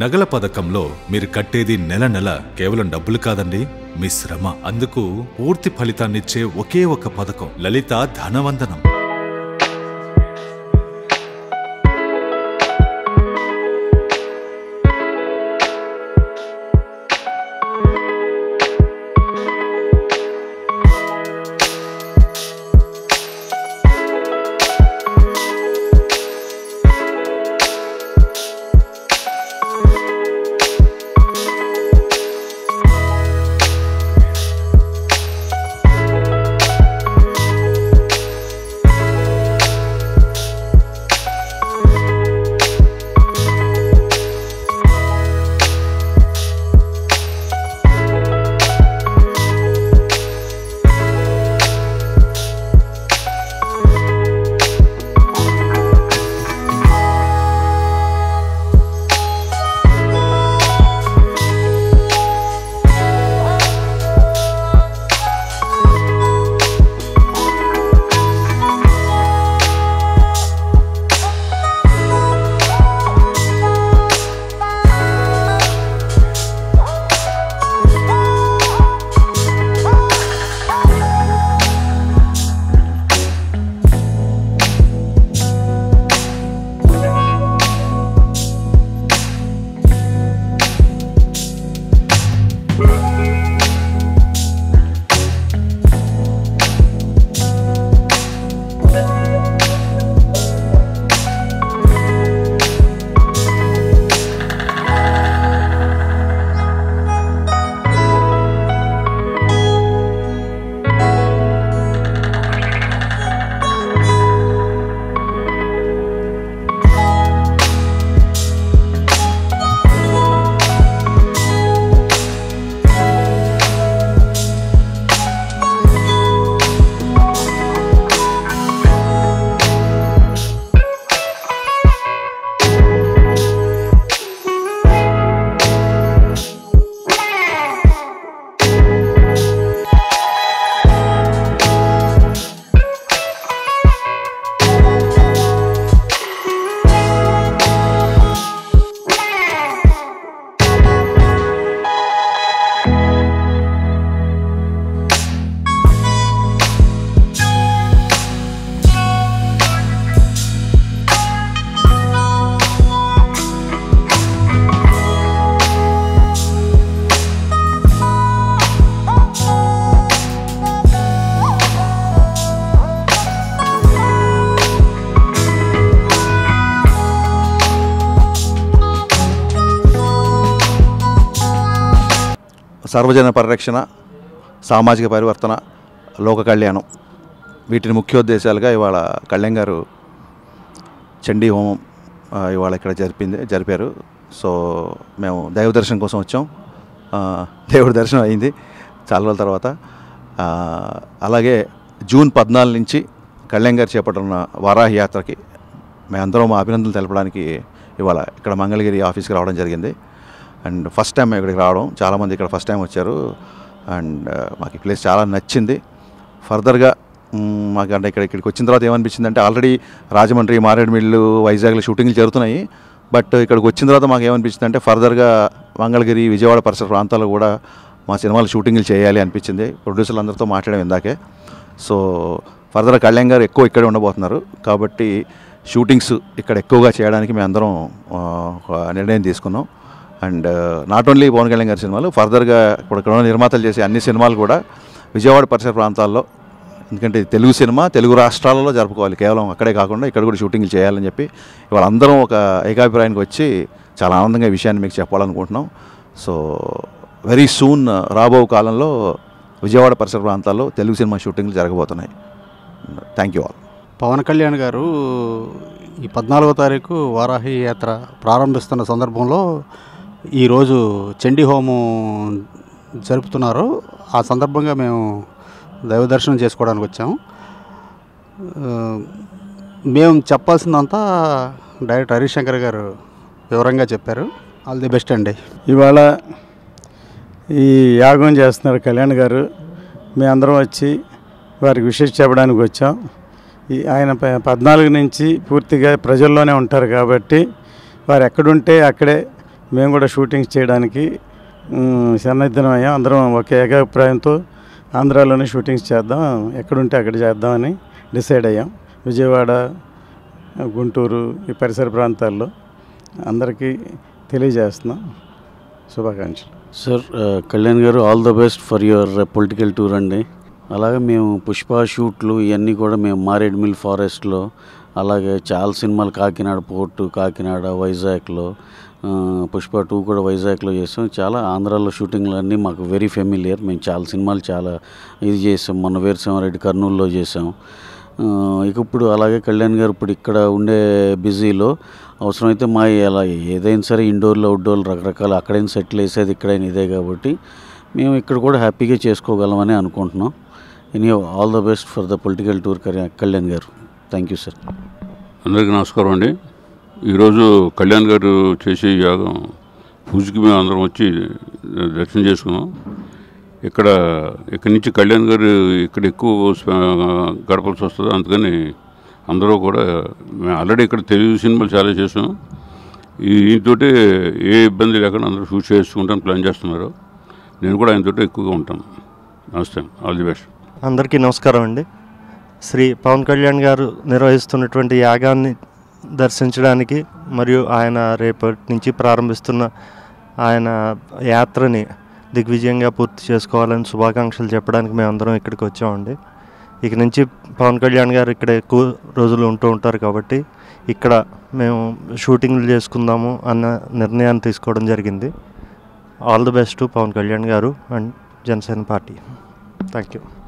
నగల పథకంలో మీరు కట్టేది నెల నెల కేవలం డబ్బులు కాదండి, మీ శ్రమ. అందుకు పూర్తి ఫలితాన్నిచ్చే ఒకే ఒక పథకం లలిత ధనవందనం. సార్వజన పరిరక్షణ, సామాజిక పరివర్తన, లోక కళ్యాణం, వీటిని ముఖ్యోద్దేశాలుగా ఇవాళ కళ్యాణ్ గారు చండీ హోమం ఇవాళ ఇక్కడ జరిపారు. సో మేము దైవ దర్శనం కోసం వచ్చాం. దేవుడి దర్శనం అయింది చాలా రోజుల తర్వాత. అలాగే జూన్ 14 నుంచి కళ్యాణ్ గారు చేపట్టిన వారాహి యాత్రకి మేమందరం మా అభినందనలు తెలపడానికి ఇవాళ ఇక్కడ మంగళగిరి ఆఫీస్కి రావడం జరిగింది. అండ్ ఫస్ట్ టైం ఇక్కడికి రావడం, చాలామంది ఇక్కడ ఫస్ట్ టైం వచ్చారు. అండ్ మాకు ఈ ప్లేస్ చాలా నచ్చింది. ఫర్దర్గా మాకు అంటే ఇక్కడికి వచ్చిన తర్వాత ఏమనిపించింది అంటే, ఆల్రెడీ రాజమండ్రి, మారేడుమిల్లు, వైజాగ్లో షూటింగ్లు జరుగుతున్నాయి. బట్ ఇక్కడికి వచ్చిన తర్వాత మాకు ఏమనిపించింది అంటే, ఫర్దర్గా మంగళగిరి, విజయవాడ పరిసర ప్రాంతాల్లో కూడా మా సినిమాలు షూటింగ్లు చేయాలి అనిపించింది. ప్రొడ్యూసర్లు అందరితో మాట్లాడడం ఇందాకే. సో ఫర్దర్ కళ్యాణ్ గారు ఎక్కువ ఇక్కడే ఉండబోతున్నారు కాబట్టి షూటింగ్స్ ఇక్కడ ఎక్కువగా చేయడానికి మేము అందరం నిర్ణయం తీసుకున్నాం. And not only Pawan Kalyan గారి సినిమాలు, ఫర్దర్గా ఇప్పుడు ఇక్కడ నిర్మాతలు చేసే అన్ని సినిమాలు కూడా విజయవాడ పరిసర ప్రాంతాల్లో, ఎందుకంటే తెలుగు సినిమా తెలుగు రాష్ట్రాలలో జరుపుకోవాలి, కేవలం అక్కడే కాకుండా ఇక్కడ కూడా షూటింగ్లు చేయాలని చెప్పి వాళ్ళందరం ఒక ఏకాభిప్రాయానికి వచ్చి చాలా ఆనందంగా ఈ విషయాన్ని మీకు చెప్పాలనుకుంటున్నాం. సో వెరీ సూన్ రాబో కాలంలో విజయవాడ పరిసర ప్రాంతాల్లో తెలుగు సినిమా షూటింగ్లు జరగబోతున్నాయి. Thank you all. Pawan Kalyan గారు ఈ 14వ తారీఖు వారాహి యాత్ర ప్రారంభిస్తున్న సందర్భంలో ఈరోజు చండీ హోమం జరుపుతున్నారు. ఆ సందర్భంగా మేము దైవ దర్శనం చేసుకోవడానికి వచ్చాము. మేము చెప్పాల్సిందంతా డైరెక్టర్ హరిశంకర్ గారు వివరంగా చెప్పారు. ఆల్ ది బెస్ట్ అండి. ఇవాళ ఈ యాగం చేస్తున్నారు కళ్యాణ్ గారు. మేము అందరం వచ్చి వారికి విషెస్ చెప్పడానికి వచ్చాం. ఆయన 14 నుంచి పూర్తిగా ప్రజల్లోనే ఉంటారు కాబట్టి వారు ఎక్కడుంటే అక్కడే మేము కూడా షూటింగ్స్ చేయడానికి సన్నద్ధమయ్యాం. అందరం ఒకే ఏకాభిప్రాయంతో ఆంధ్రాలోనే షూటింగ్స్ చేద్దాం, ఎక్కడుంటే అక్కడ చేద్దామని డిసైడ్ అయ్యాం. విజయవాడ, గుంటూరు, ఈ పరిసర ప్రాంతాల్లో అందరికీ తెలియజేస్తున్నాం శుభాకాంక్షలు. సార్ కళ్యాణ్ గారు, all the best for your political tour అండి. అలాగే మేము పుష్ప షూట్లు ఇవన్నీ కూడా మేము మారేడుమిల్ ఫారెస్ట్లో, అలాగే చాలా సినిమాలు కాకినాడ పోర్టు, కాకినాడ, వైజాగ్లో, పుష్ప 2 కూడా వైజాగ్లో చేసాం. చాలా ఆంధ్రాలో షూటింగ్లు అన్నీ మాకు వెరీ ఫెమిలియర్. మేము చాలా సినిమాలు చాలా ఇది చేసాం. మొన్న వీరసింహారెడ్డి కర్నూలులో చేసాం. ఇక ఇప్పుడు అలాగే కళ్యాణ్ గారు ఇప్పుడు ఇక్కడ ఉండే బిజీలో అవసరమైతే మా అలా ఏదైనా సరే ఇండోర్లో అవుట్డోర్లు రకరకాల అక్కడైనా సెటిల్ వేసేది ఇక్కడైనా ఇదే కాబట్టి మేము ఇక్కడ కూడా హ్యాపీగా చేసుకోగలమని అనుకుంటున్నాం. In you all the best for the political tour Kalyan గారు. Thank you sir. అందరికీ నమస్కారం అండి. ఈరోజు కళ్యాణ్ గారు చేసే యాగం పూజకి మేము అందరం వచ్చి దర్శనం చేసుకున్నాం. ఇక్కడి నుంచి కళ్యాణ్ గారు ఇక్కడ ఎక్కువ గడపాల్సి వస్తుంది. అందుకని అందరూ కూడా మేము ఆల్రెడీ ఇక్కడ తెలుగు సినిమాలు చాలా చేసాం. ఈయనతో ఏ ఇబ్బంది లేకుండా అందరూ షూట్ చేసుకుంటాను ప్లాన్ చేస్తున్నారు. నేను కూడా ఆయనతో ఎక్కువగా ఉంటాను. నమస్తే, ఆల్ ది బెస్ట్. అందరికీ నమస్కారం అండి. శ్రీ పవన్ కళ్యాణ్ గారు నిర్వహిస్తున్నటువంటి యాగాన్ని దర్శించడానికి మరియు ఆయన రేపటి నుంచి ప్రారంభిస్తున్న ఆయన యాత్రని దిగ్విజయంగా పూర్తి చేసుకోవాలని శుభాకాంక్షలు చెప్పడానికి మేమందరం ఇక్కడికి వచ్చామండి. ఇక నుంచి పవన్ కళ్యాణ్ గారు ఇక్కడ ఎక్కువ రోజులు ఉంటూ ఉంటారు కాబట్టి ఇక్కడ మేము షూటింగ్లు చేసుకుందాము అన్న నిర్ణయాన్ని తీసుకోవడం జరిగింది. All the best to Pawan Kalyan గారు and Janasena party. Thank you.